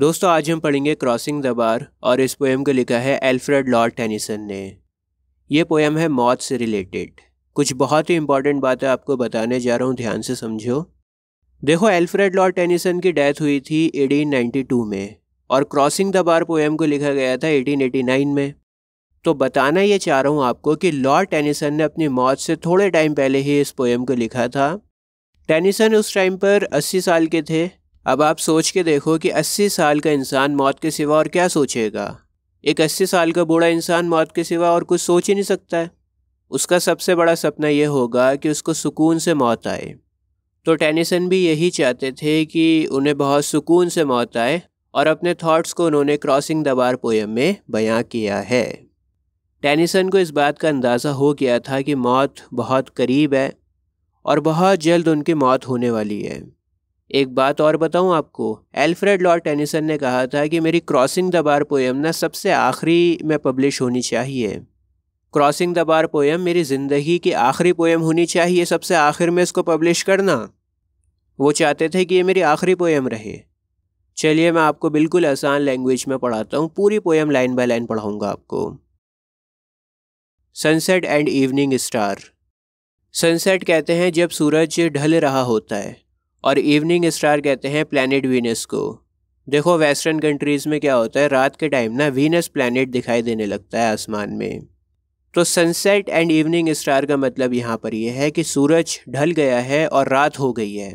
दोस्तों आज हम पढ़ेंगे क्रॉसिंग द बार और इस पोएम को लिखा है एल्फ्रेड लॉर्ड टेनिसन ने। ये पोएम है मौत से रिलेटेड। कुछ बहुत ही इंपॉर्टेंट बातें आपको बताने जा रहा हूँ, ध्यान से समझो। देखो, एल्फ्रेड लॉर्ड टेनिसन की डेथ हुई थी 1892 में और क्रॉसिंग द बार पोएम को लिखा गया था 1889 में। तो बताना ये चाह रहा हूँ आपको कि लॉर्ड टेनिसन ने अपनी मौत से थोड़े टाइम पहले ही इस पोएम को लिखा था। टेनिसन उस टाइम पर 80 साल के थे। अब आप सोच के देखो कि 80 साल का इंसान मौत के सिवा और क्या सोचेगा। एक 80 साल का बूढ़ा इंसान मौत के सिवा और कुछ सोच ही नहीं सकता है। उसका सबसे बड़ा सपना ये होगा कि उसको सुकून से मौत आए। तो टेनिसन भी यही चाहते थे कि उन्हें बहुत सुकून से मौत आए और अपने थॉट्स को उन्होंने क्रॉसिंग द बार पोएम में बयां किया है। टेनिसन को इस बात का अंदाज़ा हो गया था कि मौत बहुत करीब है और बहुत जल्द उनकी मौत होने वाली है। एक बात और बताऊं आपको, एल्फ्रेड लॉर्ड टेनिसन ने कहा था कि मेरी क्रॉसिंग द बार पोएम ना सबसे आखिरी में पब्लिश होनी चाहिए। क्रॉसिंग द बार पोएम मेरी ज़िंदगी की आखिरी पोएम होनी चाहिए, सबसे आखिर में इसको पब्लिश करना। वो चाहते थे कि ये मेरी आखिरी पोएम रहे। चलिए मैं आपको बिल्कुल आसान लैंग्वेज में पढ़ाता हूँ, पूरी पोएम लाइन बाय लाइन पढ़ाऊँगा आपको। Sunset and evening star. Sunset कहते हैं जब सूरज ढल रहा होता है और इवनिंग स्टार कहते हैं प्लैनेट वीनस को। देखो, वेस्टर्न कंट्रीज़ में क्या होता है, रात के टाइम ना वीनस प्लैनेट दिखाई देने लगता है आसमान में। तो सनसेट एंड इवनिंग स्टार का मतलब यहाँ पर यह है कि सूरज ढल गया है और रात हो गई है।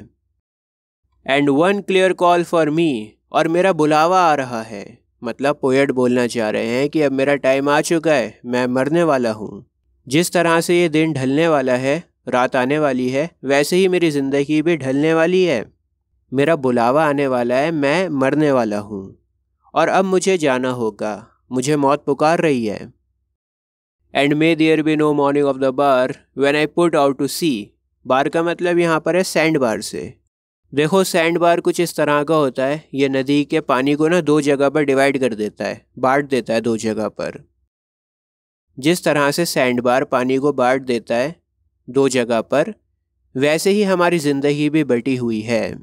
And one clear call for me, और मेरा बुलावा आ रहा है। मतलब पोएट बोलना चाह रहे हैं कि अब मेरा टाइम आ चुका है, मैं मरने वाला हूँ। जिस तरह से ये दिन ढलने वाला है, रात आने वाली है, वैसे ही मेरी ज़िंदगी भी ढलने वाली है। मेरा बुलावा आने वाला है, मैं मरने वाला हूँ और अब मुझे जाना होगा, मुझे मौत पुकार रही है। And may there be no morning of the bar when I put out to sea. Bar का मतलब यहाँ पर है सैंड बार से। देखो, सैंड बार कुछ इस तरह का होता है, ये नदी के पानी को ना दो जगह पर डिवाइड कर देता है, बांट देता है दो जगह पर। जिस तरह से सैंड बार पानी को बांट देता है दो जगह पर, वैसे ही हमारी ज़िंदगी भी बटी हुई है।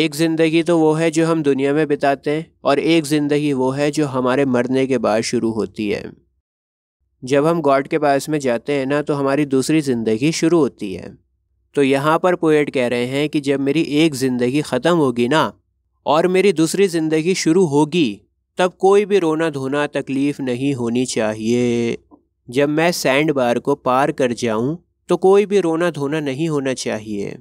एक ज़िंदगी तो वो है जो हम दुनिया में बिताते हैं और एक ज़िंदगी वो है जो हमारे मरने के बाद शुरू होती है। जब हम गॉड के पास में जाते हैं ना, तो हमारी दूसरी ज़िंदगी शुरू होती है। तो यहाँ पर पोएट कह रहे हैं कि जब मेरी एक ज़िंदगी ख़त्म होगी ना और मेरी दूसरी ज़िंदगी शुरू होगी, तब कोई भी रोना धोना तकलीफ़ नहीं होनी चाहिए। जब मैं सैंड बार को पार कर जाऊं तो कोई भी रोना धोना नहीं होना चाहिए।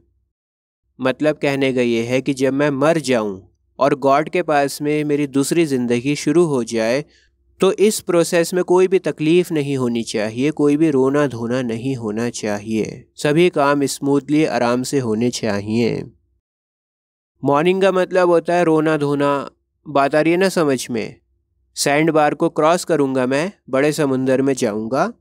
मतलब कहने का ये है कि जब मैं मर जाऊं और गॉड के पास में मेरी दूसरी ज़िंदगी शुरू हो जाए, तो इस प्रोसेस में कोई भी तकलीफ़ नहीं होनी चाहिए, कोई भी रोना धोना नहीं होना चाहिए, सभी काम स्मूथली आराम से होने चाहिए। मॉर्निंग का मतलब होता है रोना धोना। बात आ रही है ना समझ में। सैंड बार को क्रॉस करूँगा मैं, बड़े समुंदर में जाऊँगा।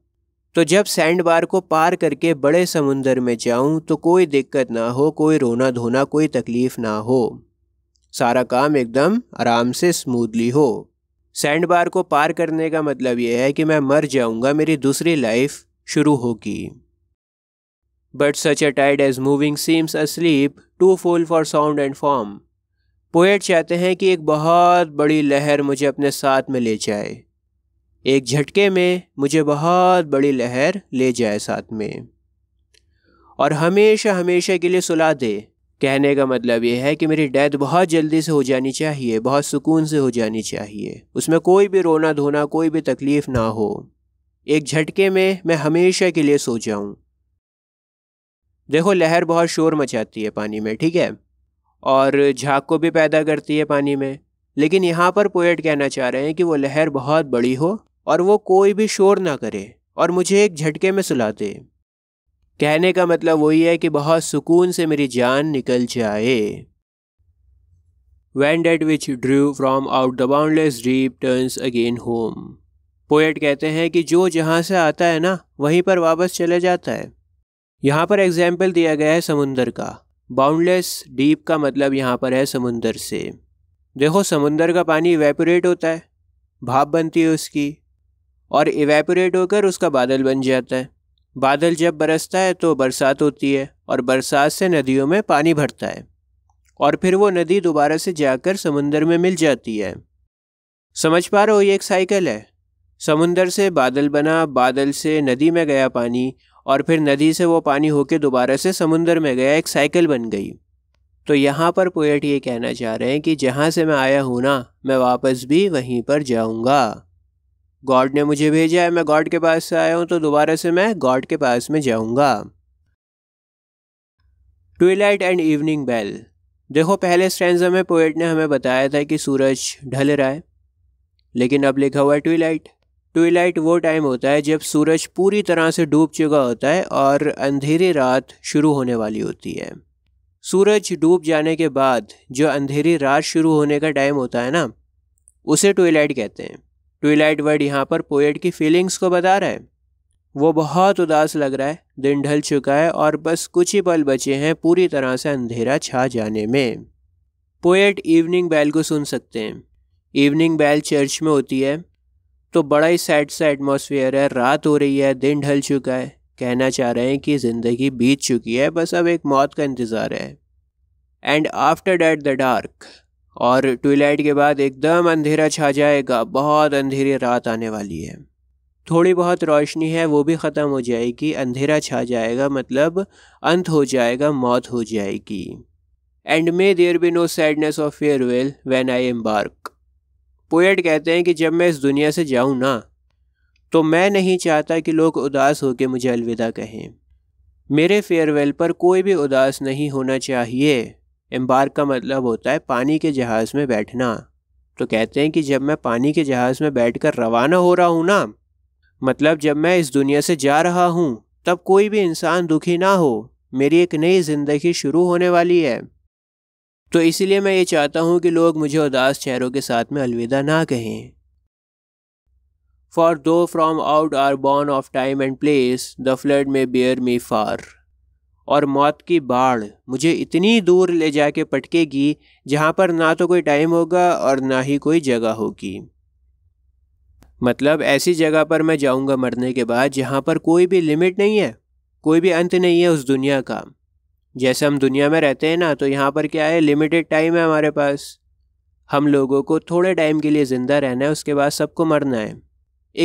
तो जब सैंड बार को पार करके बड़े समुंदर में जाऊँ तो कोई दिक्कत ना हो, कोई रोना धोना, कोई तकलीफ़ ना हो, सारा काम एकदम आराम से स्मूथली हो। सैंड बार को पार करने का मतलब यह है कि मैं मर जाऊँगा, मेरी दूसरी लाइफ शुरू होगी। But such a tide as moving seems asleep too full for sound and form. Poet चाहते हैं कि एक बहुत बड़ी लहर मुझे अपने साथ में ले जाए, एक झटके में मुझे बहुत बड़ी लहर ले जाए साथ में और हमेशा हमेशा के लिए सुला दे। कहने का मतलब यह है कि मेरी डेथ बहुत जल्दी से हो जानी चाहिए, बहुत सुकून से हो जानी चाहिए, उसमें कोई भी रोना धोना, कोई भी तकलीफ़ ना हो। एक झटके में मैं हमेशा के लिए सो जाऊँ। देखो, लहर बहुत शोर मचाती है पानी में, ठीक है, और झाग को भी पैदा करती है पानी में। लेकिन यहाँ पर पोएट कहना चाह रहे हैं कि वो लहर बहुत बड़ी हो और वो कोई भी शोर ना करे और मुझे एक झटके में सुला दे। कहने का मतलब वही है कि बहुत सुकून से मेरी जान निकल जाए। When that which drew from out the boundless deep turns again home. Poet कहते हैं कि जो जहाँ से आता है ना, वहीं पर वापस चले जाता है। यहाँ पर एग्जाम्पल दिया गया है समुंदर का। बाउंडलेस डीप का मतलब यहाँ पर है समुंदर से। देखो, समुंदर का पानी इवेपोरेट होता है, भाप बनती है उसकी, और इवेपोरेट होकर उसका बादल बन जाता है। बादल जब बरसता है तो बरसात होती है और बरसात से नदियों में पानी भरता है और फिर वो नदी दोबारा से जाकर समुंदर में मिल जाती है। समझ पा रहे हो, ये एक साइकिल है। समुंदर से बादल बना, बादल से नदी में गया पानी, और फिर नदी से वो पानी होके दोबारा से समुंदर में गया, एक साइकिल बन गई। तो यहाँ पर पोएट ये कहना चाह रहे हैं कि जहाँ से मैं आया हूँ ना, मैं वापस भी वहीं पर जाऊँगा। गॉड ने मुझे भेजा है, मैं गॉड के पास से आया हूँ, तो दोबारा से मैं गॉड के पास में जाऊँगा। Twilight and evening bell. देखो, पहले स्टैंजा में पोएट ने हमें बताया था कि सूरज ढल रहा है, लेकिन अब लिखा हुआ है ट्विलाइट। ट्विलाइट वो टाइम होता है जब सूरज पूरी तरह से डूब चुका होता है और अंधेरी रात शुरू होने वाली होती है। सूरज डूब जाने के बाद जो अंधेरी रात शुरू होने का टाइम होता है ना, उसे ट्विलाइट कहते हैं। ट्विलाइट वर्ड यहाँ पर पोएट की फीलिंग्स को बता रहा है। वो बहुत उदास लग रहा है, दिन ढल चुका है और बस कुछ ही पल बचे हैं पूरी तरह से अंधेरा छा जाने में। पोएट इवनिंग बेल को सुन सकते हैं। इवनिंग बेल चर्च में होती है, तो बड़ा ही सैड सा एटमॉस्फेयर है। रात हो रही है, दिन ढल चुका है, कहना चाह रहे हैं कि ज़िंदगी बीत चुकी है, बस अब एक मौत का इंतज़ार है। And after that the dark. और ट्विलाइट के बाद एकदम अंधेरा छा जाएगा, बहुत अंधेरी रात आने वाली है। थोड़ी बहुत रोशनी है, वो भी ख़त्म हो जाएगी। अंधेरा छा जाएगा मतलब अंत हो जाएगा, मौत हो जाएगी। And may there be no sadness of farewell when I embark. Poet कहते हैं कि जब मैं इस दुनिया से जाऊँ ना, तो मैं नहीं चाहता कि लोग उदास होकर मुझे अलविदा कहें। मेरे फेयरवेल पर कोई भी उदास नहीं होना चाहिए। एम्बार्क का मतलब होता है पानी के जहाज़ में बैठना। तो कहते हैं कि जब मैं पानी के जहाज़ में बैठकर रवाना हो रहा हूँ ना, मतलब जब मैं इस दुनिया से जा रहा हूँ, तब कोई भी इंसान दुखी ना हो। मेरी एक नई ज़िंदगी शुरू होने वाली है, तो इसीलिए मैं ये चाहता हूँ कि लोग मुझे उदास चेहरों के साथ में अलविदा ना कहें। For though from out our bourne of time and place the flood may bear me far. और मौत की बाढ़ मुझे इतनी दूर ले जाके पटकेगी जहाँ पर ना तो कोई टाइम होगा और ना ही कोई जगह होगी। मतलब ऐसी जगह पर मैं जाऊँगा मरने के बाद जहाँ पर कोई भी लिमिट नहीं है, कोई भी अंत नहीं है उस दुनिया का। जैसे हम दुनिया में रहते हैं ना, तो यहाँ पर क्या है, लिमिटेड टाइम है हमारे पास। हम लोगों को थोड़े टाइम के लिए ज़िंदा रहना है, उसके बाद सबको मरना है।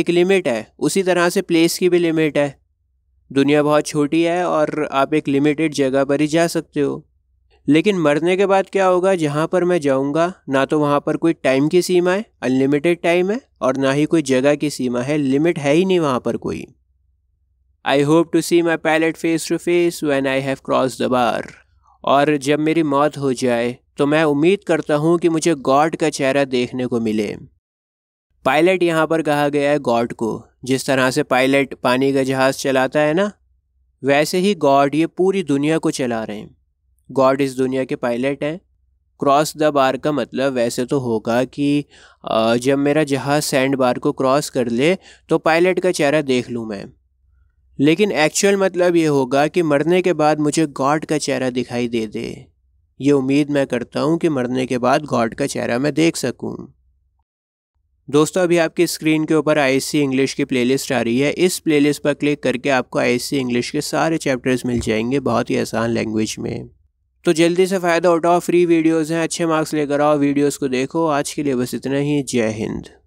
एक लिमिट है, उसी तरह से प्लेस की भी लिमिट है। दुनिया बहुत छोटी है और आप एक लिमिटेड जगह पर ही जा सकते हो। लेकिन मरने के बाद क्या होगा, जहाँ पर मैं जाऊँगा ना तो वहाँ पर कोई टाइम की सीमा है, अनलिमिटेड टाइम है, और ना ही कोई जगह की सीमा है, लिमिट है ही नहीं वहाँ पर कोई। I hope to see my pilot face to face when I have cross the bar. और जब मेरी मौत हो जाए तो मैं उम्मीद करता हूँ कि मुझे गॉड का चेहरा देखने को मिले। पायलट यहाँ पर कहा गया है गॉड को। जिस तरह से पायलट पानी का जहाज़ चलाता है ना, वैसे ही गॉड ये पूरी दुनिया को चला रहे हैं। गॉड इस दुनिया के पायलट हैं। क्रॉस द बार का मतलब वैसे तो होगा कि जब मेरा जहाज़ सैंड बार को क्रॉस कर ले तो पायलट का चेहरा देख लूँ मैं, लेकिन एक्चुअल मतलब ये होगा कि मरने के बाद मुझे गॉड का चेहरा दिखाई दे दे। ये उम्मीद मैं करता हूँ कि मरने के बाद गॉड का चेहरा मैं देख सकूँ। दोस्तों, अभी आपकी स्क्रीन के ऊपर ISC इंग्लिश की प्लेलिस्ट आ रही है। इस प्लेलिस्ट पर क्लिक करके आपको ISC इंग्लिश के सारे चैप्टर्स मिल जाएंगे, बहुत ही आसान लैंग्वेज में। तो जल्दी से फ़ायदा उठाओ, फ्री वीडियोज़ हैं, अच्छे मार्क्स लेकर आओ, वीडियोज़ को देखो। आज के लिए बस इतना ही। जय हिंद।